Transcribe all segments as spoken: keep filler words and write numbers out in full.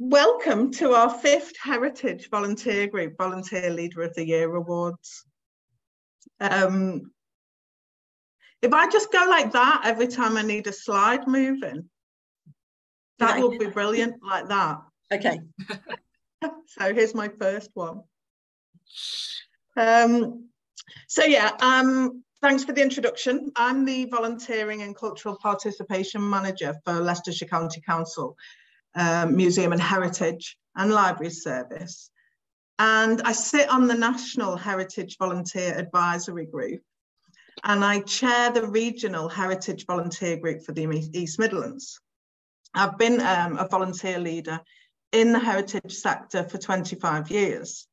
Welcome to our fifth Heritage Volunteer Group Volunteer Leader of the Year Awards. Um, if I just go like that every time I need a slide moving, that would be brilliant, like that. Okay. So here's my first one. Um, so yeah, um, thanks for the introduction. I'm the Volunteering and Cultural Participation Manager for Leicestershire County Council, um, Museum and Heritage and Library Service. And I sit on the National Heritage Volunteer Advisory Group, and I chair the Regional Heritage Volunteer Group for the East Midlands. I've been um, a volunteer leader in the heritage sector for twenty-five years.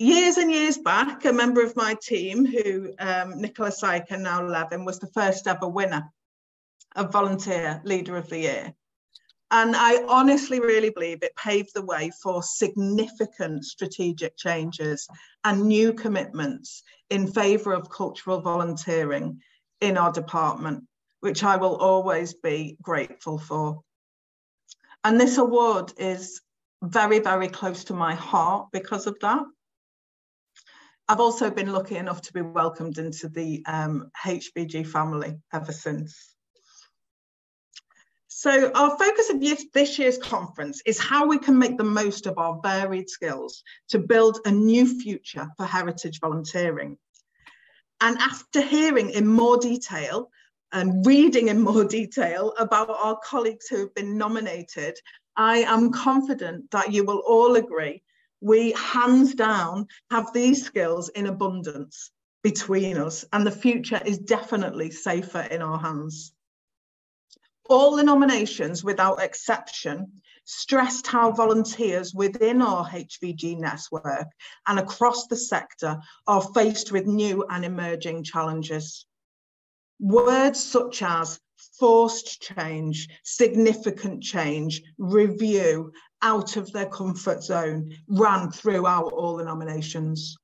Years and years back, a member of my team, who um, Nicola Saika, now Levin, was the first ever winner of Volunteer Leader of the Year. And I honestly really believe it paved the way for significant strategic changes and new commitments in favour of cultural volunteering in our department, which I will always be grateful for. And this award is very, very close to my heart because of that. I've also been lucky enough to be welcomed into the um, H B G family ever since. So our focus of this year's conference is how we can make the most of our varied skills to build a new future for heritage volunteering. And after hearing in more detail and reading in more detail about our colleagues who have been nominated, I am confident that you will all agree we hands down have these skills in abundance between us, and the future is definitely safer in our hands. All the nominations, without exception, stressed how volunteers within our H V G network and across the sector are faced with new and emerging challenges. Words such as forced change, significant change, review, out of their comfort zone, ran throughout all the nominations.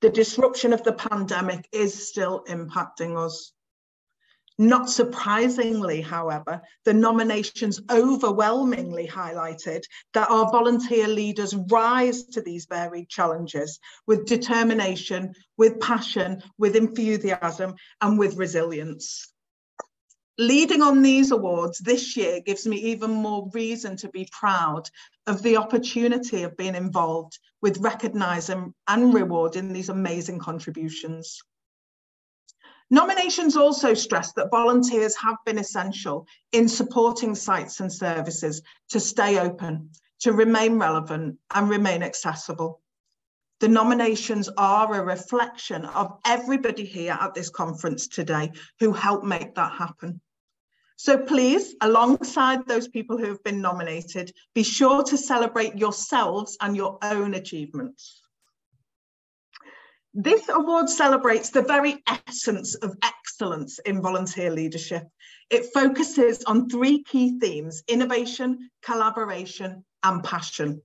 The disruption of the pandemic is still impacting us. Not surprisingly, however, the nominations overwhelmingly highlighted that our volunteer leaders rise to these varied challenges with determination, with passion, with enthusiasm, and with resilience. Leading on these awards this year gives me even more reason to be proud of the opportunity of being involved with recognising and rewarding these amazing contributions. Nominations also stress that volunteers have been essential in supporting sites and services to stay open, to remain relevant and remain accessible. The nominations are a reflection of everybody here at this conference today who helped make that happen. So please, alongside those people who have been nominated, be sure to celebrate yourselves and your own achievements. This award celebrates the very essence of excellence in volunteer leadership. It focuses on three key themes: innovation, collaboration, and passion.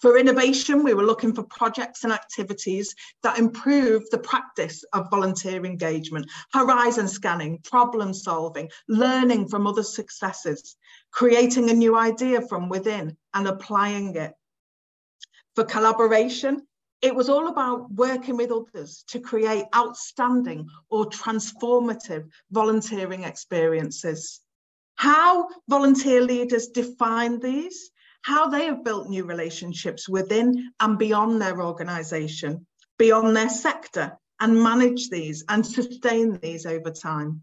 For innovation, we were looking for projects and activities that improve the practice of volunteer engagement, horizon scanning, problem solving, learning from other successes, creating a new idea from within and applying it. For collaboration, it was all about working with others to create outstanding or transformative volunteering experiences. How volunteer leaders define these, how they have built new relationships within and beyond their organisation, beyond their sector, and manage these and sustain these over time.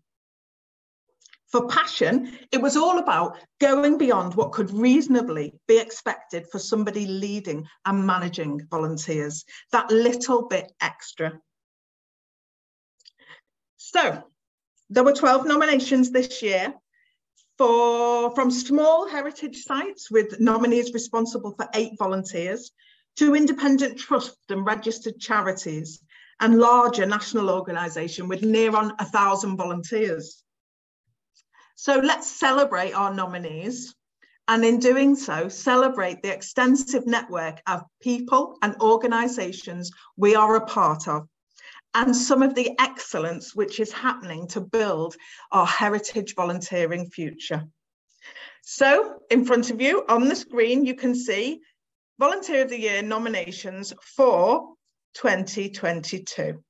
For passion, it was all about going beyond what could reasonably be expected for somebody leading and managing volunteers, that little bit extra. So there were twelve nominations this year for, from small heritage sites with nominees responsible for eight volunteers, to independent trusts and registered charities, and larger national organisation with near on a thousand volunteers. So let's celebrate our nominees and in doing so, celebrate the extensive network of people and organisations we are a part of, and some of the excellence which is happening to build our heritage volunteering future. So in front of you on the screen, you can see Volunteer of the Year nominations for twenty twenty-two.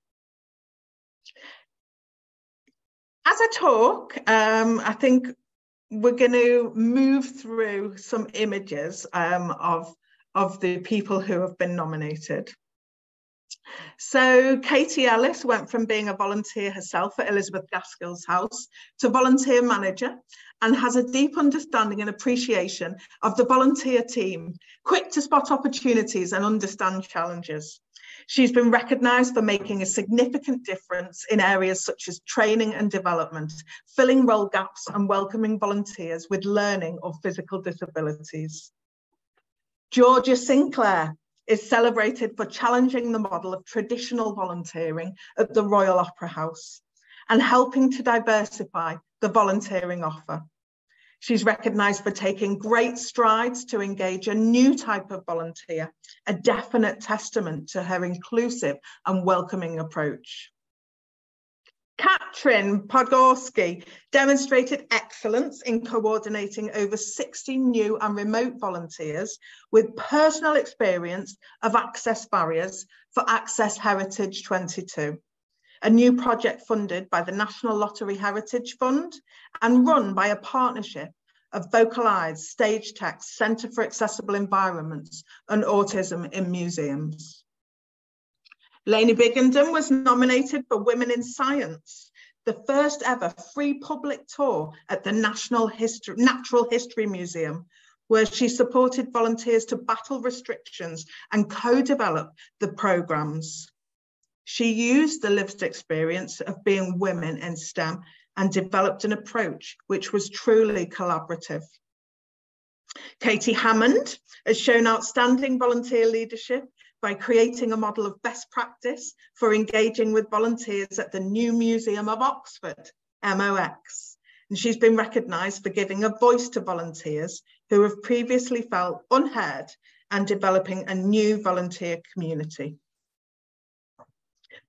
As I talk, um, I think we're going to move through some images um, of, of the people who have been nominated. So Katie Ellis went from being a volunteer herself at Elizabeth Gaskell's house to volunteer manager, and has a deep understanding and appreciation of the volunteer team, quick to spot opportunities and understand challenges. She's been recognised for making a significant difference in areas such as training and development, filling role gaps and welcoming volunteers with learning or physical disabilities. Georgia Sinclair is celebrated for challenging the model of traditional volunteering at the Royal Opera House and helping to diversify the volunteering offer. She's recognised for taking great strides to engage a new type of volunteer, a definite testament to her inclusive and welcoming approach. Catrin Podgorski demonstrated excellence in coordinating over sixty new and remote volunteers with personal experience of access barriers for Access Heritage twenty-two, a new project funded by the National Lottery Heritage Fund and run by a partnership of VocalEyes, Stage Tech, Center for Accessible Environments and Autism in Museums. Lainey Biggendon was nominated for Women in Science, the first ever free public tour at the National History, Natural History Museum, where she supported volunteers to battle restrictions and co-develop the programmes. She used the lived experience of being women in STEM and developed an approach which was truly collaborative. Katie Hammond has shown outstanding volunteer leadership by creating a model of best practice for engaging with volunteers at the new Museum of Oxford, M O X. And she's been recognised for giving a voice to volunteers who have previously felt unheard and developing a new volunteer community.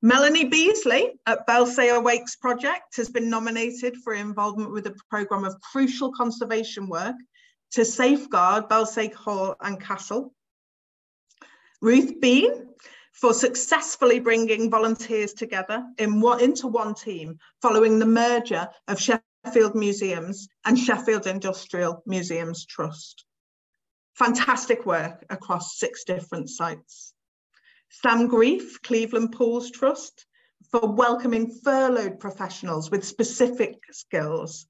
Melanie Beasley at Belsay Awakes Project has been nominated for involvement with a programme of crucial conservation work to safeguard Belsay Hall and Castle. Ruth Bean for successfully bringing volunteers together in one, into one team following the merger of Sheffield Museums and Sheffield Industrial Museums Trust. Fantastic work across six different sites. Sam Grief, Cleveland Pools Trust, for welcoming furloughed professionals with specific skills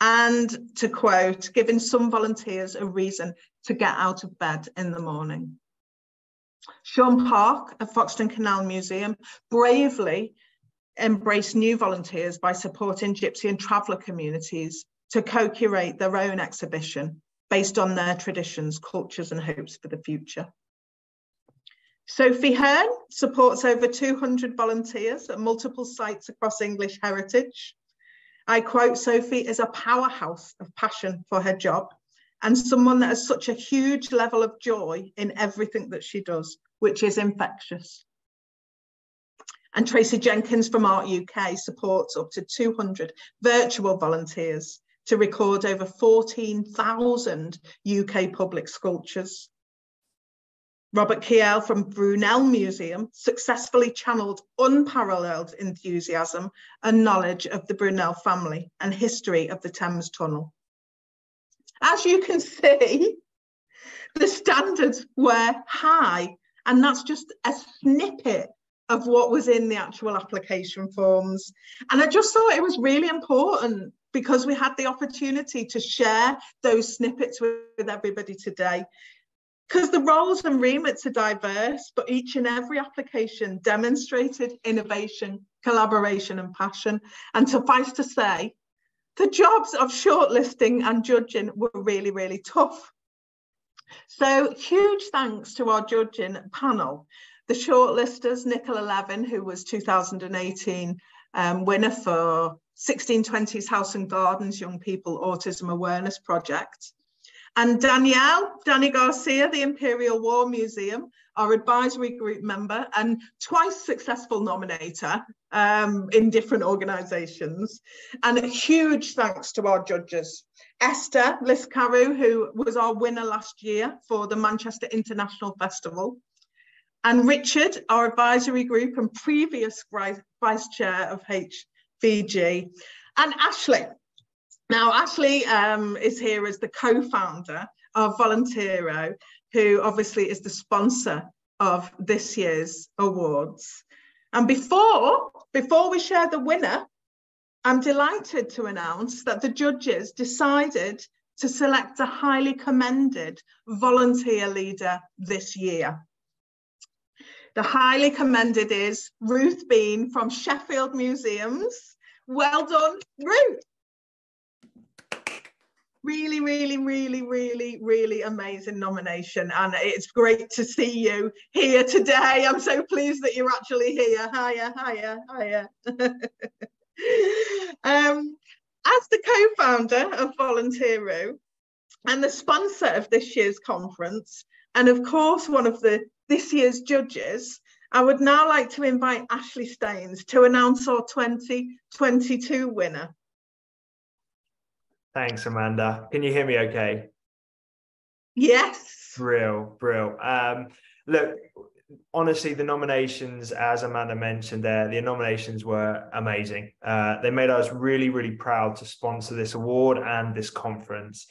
and, to quote, giving some volunteers a reason to get out of bed in the morning. Sean Park at Foxton Canal Museum bravely embraced new volunteers by supporting Gypsy and traveller communities to co-curate their own exhibition based on their traditions, cultures and hopes for the future. Sophie Hearn supports over two hundred volunteers at multiple sites across English heritage. I quote, Sophie is a powerhouse of passion for her job and someone that has such a huge level of joy in everything that she does, which is infectious. And Tracy Jenkins from Art U K supports up to two hundred virtual volunteers to record over fourteen thousand U K public sculptures. Robert Kiel from Brunel Museum successfully channelled unparalleled enthusiasm and knowledge of the Brunel family and history of the Thames Tunnel. As you can see, the standards were high, and that's just a snippet of what was in the actual application forms. And I just thought it was really important because we had the opportunity to share those snippets with, with everybody today. Because the roles and remits are diverse, but each and every application demonstrated innovation, collaboration and passion. And suffice to say, the jobs of shortlisting and judging were really, really tough. So huge thanks to our judging panel, the shortlisters, Nicola Levin, who was two thousand eighteen um, winner for sixteen twenties House and Gardens Young People Autism Awareness Project, And Danielle, Danny Garcia, the Imperial War Museum, our advisory group member and twice successful nominator um, in different organisations. And a huge thanks to our judges. Esther Liscaru, who was our winner last year for the Manchester International Festival. And Richard, our advisory group and previous vice chair of H V G. And Ashley. Now, Ashley um, is here as the co-founder of Volunteeroo, who obviously is the sponsor of this year's awards. And before, before we share the winner, I'm delighted to announce that the judges decided to select a highly commended volunteer leader this year. The highly commended is Ruth Bean from Sheffield Museums. Well done, Ruth. Really, really, really, really, really amazing nomination. And it's great to see you here today. I'm so pleased that you're actually here. Hiya, hiya, hiya. um, as the co-founder of Volunteeroo and the sponsor of this year's conference, and of course, one of the this year's judges, I would now like to invite Ashley Staines to announce our twenty twenty-two winner. Thanks, Amanda. Can you hear me okay? Yes. Brill, brill. Um, look, honestly, the nominations, as Amanda mentioned there, the nominations were amazing. Uh, they made us really, really proud to sponsor this award and this conference,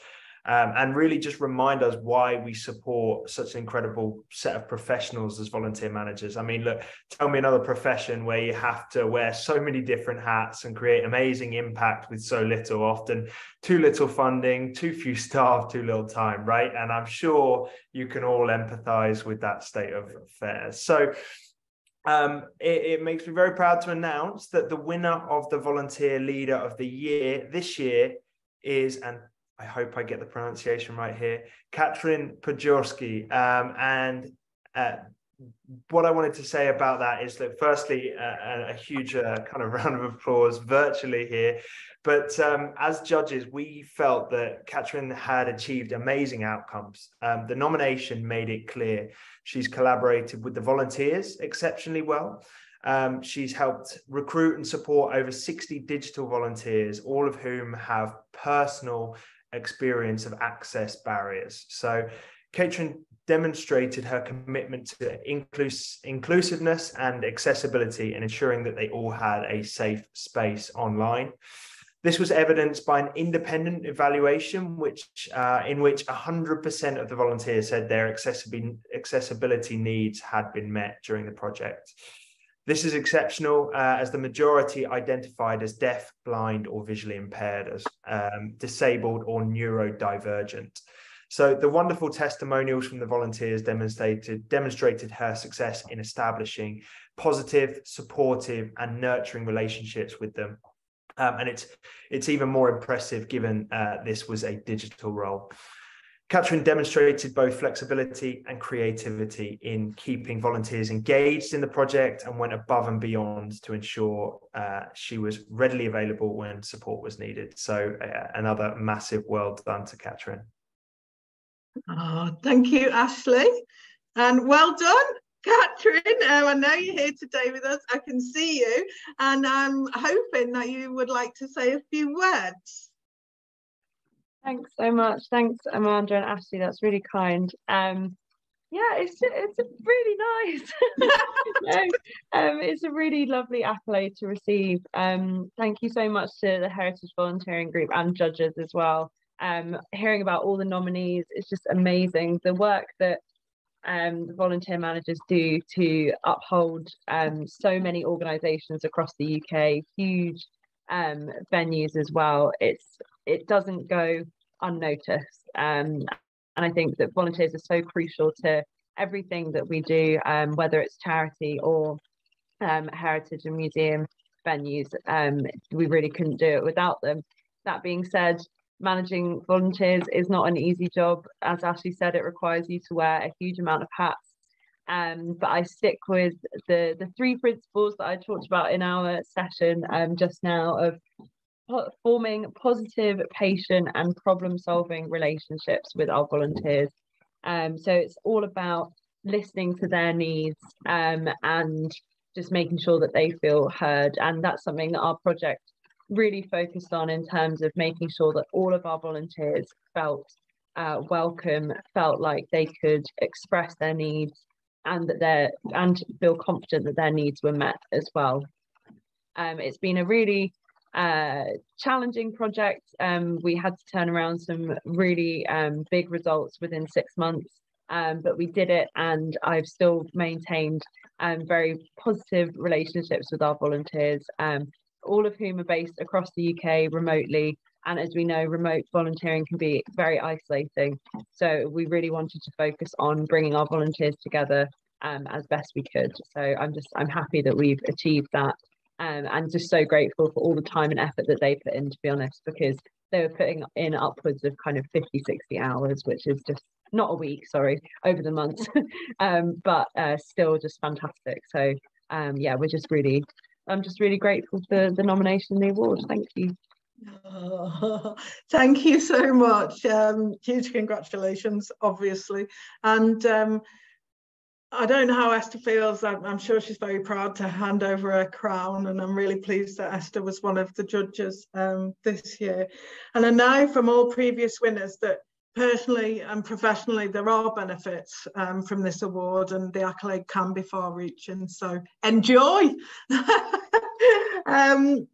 um, and really just remind us why we support such an incredible set of professionals as volunteer managers. I mean, look, tell me another profession where you have to wear so many different hats and create amazing impact with so little, often too little funding, too few staff, too little time, right? And I'm sure you can all empathize with that state of affairs. So um, it, it makes me very proud to announce that the winner of the Volunteer Leader of the Year this year is, and I hope I get the pronunciation right here, Catrin Podgorski. Um, and uh, what I wanted to say about that is that firstly, uh, a huge uh, kind of round of applause virtually here. But um, as judges, we felt that Catrin had achieved amazing outcomes. Um, the nomination made it clear she's collaborated with the volunteers exceptionally well. Um, she's helped recruit and support over sixty digital volunteers, all of whom have personal experience of access barriers. So Catrin demonstrated her commitment to inclus inclusiveness and accessibility and ensuring that they all had a safe space online. This was evidenced by an independent evaluation which, uh, in which one hundred percent of the volunteers said their accessibility, accessibility needs had been met during the project. This is exceptional uh, as the majority identified as deaf, blind, or visually impaired, as um, disabled or neurodivergent. So the wonderful testimonials from the volunteers demonstrated, demonstrated her success in establishing positive, supportive, and nurturing relationships with them. Um, and it's, it's even more impressive given uh, this was a digital role. Catrin demonstrated both flexibility and creativity in keeping volunteers engaged in the project and went above and beyond to ensure uh, she was readily available when support was needed. So uh, another massive well done to Catrin. Oh, thank you, Ashley. And well done, Catrin. Um, I know you're here today with us. I can see you. And I'm hoping that you would like to say a few words. Thanks so much. Thanks, Amanda and Ashley. That's really kind. Um, yeah, it's just, it's a really nice. no, um, it's a really lovely accolade to receive. Um, thank you so much to the Heritage Volunteering Group and judges as well. Um, hearing about all the nominees, it's just amazing. The work that um, the volunteer managers do to uphold um, so many organisations across the U K, huge um, venues as well. It's it doesn't go unnoticed, um, and I think that volunteers are so crucial to everything that we do, um, whether it's charity or um, heritage and museum venues. Um, we really couldn't do it without them. That being said, managing volunteers is not an easy job. As Ashley said, it requires you to wear a huge amount of hats, um, but I stick with the, the three principles that I talked about in our session um, just now of forming positive patient and problem-solving relationships with our volunteers. Um, so it's all about listening to their needs um, and just making sure that they feel heard. And that's something that our project really focused on in terms of making sure that all of our volunteers felt uh, welcome, felt like they could express their needs and that they're and feel confident that their needs were met as well. Um, it's been a really uh, challenging project. Um, we had to turn around some really um, big results within six months, um, but we did it, and I've still maintained um, very positive relationships with our volunteers, um, all of whom are based across the U K remotely. And as we know, remote volunteering can be very isolating. So we really wanted to focus on bringing our volunteers together um, as best we could. So I'm just, I'm happy that we've achieved that. Um, and just so grateful for all the time and effort that they put in, to be honest, because they were putting in upwards of kind of fifty, sixty hours, which is just not a week, sorry, over the months, um, but uh, still just fantastic. So um, yeah, we're just really, I'm just really grateful for the nomination and the award. Thank you. Oh, thank you so much. Um, huge congratulations, obviously. And um, I don't know how Esther feels. I'm, I'm sure she's very proud to hand over her crown, and I'm really pleased that Esther was one of the judges um, this year. And I know from all previous winners that personally and professionally there are benefits um, from this award, and the accolade can be far-reaching, so enjoy! um,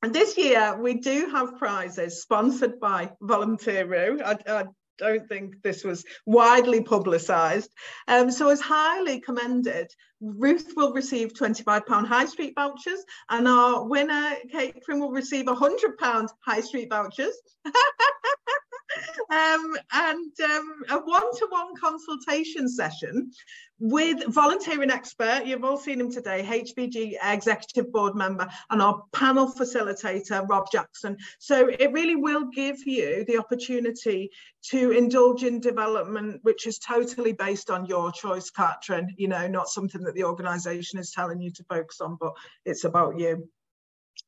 And this year we do have prizes sponsored by Volunteeroo. I, I don't think this was widely publicised. Um, so as highly commended, Ruth will receive twenty-five pound High Street vouchers, and our winner, Catrin, will receive one hundred pound High Street vouchers. Um, and um, a one-to-one consultation session with volunteering expert, you've all seen him today, H B G Executive Board member, and our panel facilitator, Rob Jackson. So it really will give you the opportunity to indulge in development, which is totally based on your choice, Catrin, you know, not something that the organisation is telling you to focus on, but it's about you.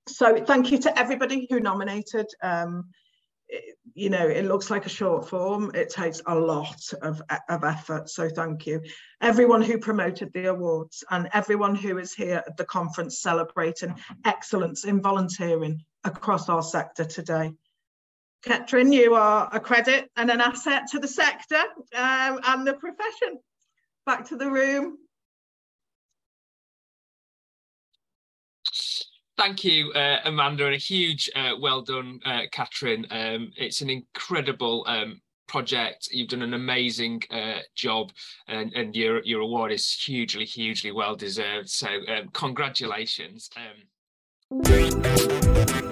So thank you to everybody who nominated. Um, you know, it looks like a short form. It takes a lot of, of effort. So thank you. Everyone who promoted the awards and everyone who is here at the conference celebrating excellence in volunteering across our sector today. Catrin, you are a credit and an asset to the sector um, and the profession. Back to the room. Thank you, uh, Amanda, and a huge uh, well done, uh, Catrin. Um, it's an incredible um, project. You've done an amazing uh, job, and, and your, your award is hugely, hugely well deserved. So um, congratulations. Um